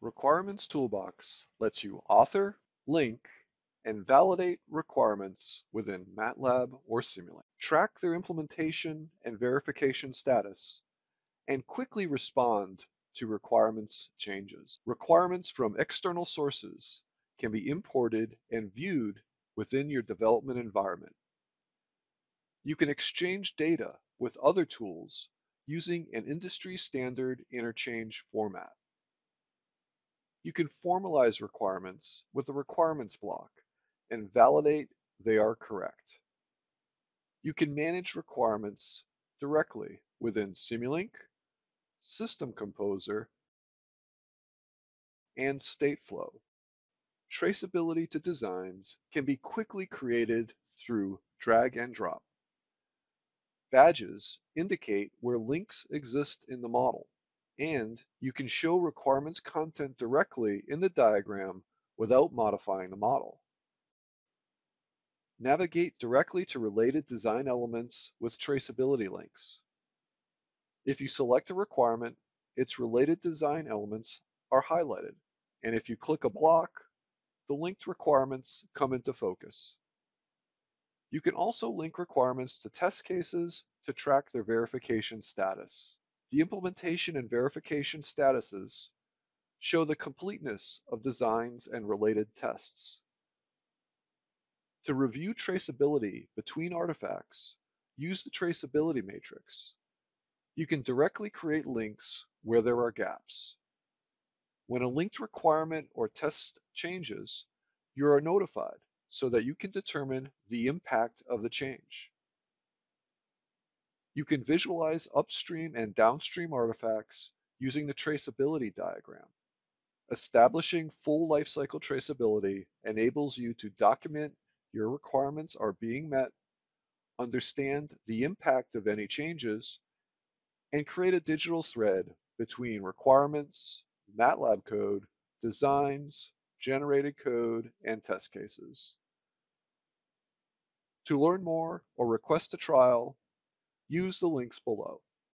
Requirements Toolbox lets you author, link, and validate requirements within MATLAB or Simulink, track their implementation and verification status, and quickly respond to requirements changes. Requirements from external sources can be imported and viewed within your development environment. You can exchange data with other tools using an industry standard interchange format. You can formalize requirements with the requirements block and validate they are correct. You can manage requirements directly within Simulink, System Composer, and Stateflow. Traceability to designs can be quickly created through drag and drop. Badges indicate where links exist in the model, and you can show requirements content directly in the diagram without modifying the model. Navigate directly to related design elements with traceability links. If you select a requirement, its related design elements are highlighted, and if you click a block, the linked requirements come into focus. You can also link requirements to test cases to track their verification status. The implementation and verification statuses show the completeness of designs and related tests. To review traceability between artifacts, use the traceability matrix. You can directly create links where there are gaps. When a linked requirement or test changes, you are notified so that you can determine the impact of the change. You can visualize upstream and downstream artifacts using the traceability diagram. Establishing full lifecycle traceability enables you to document your requirements are being met, understand the impact of any changes, and create a digital thread between requirements, MATLAB code, designs, generated code, and test cases. To learn more or request a trial, use the links below.